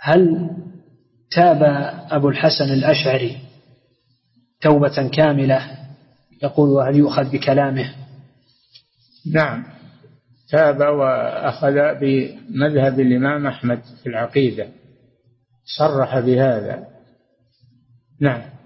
هل تاب أبو الحسن الأشعري توبة كاملة يقول وهل يؤخذ بكلامه؟ نعم، تاب وأخذ بمذهب الإمام أحمد في العقيدة، صرح بهذا. نعم.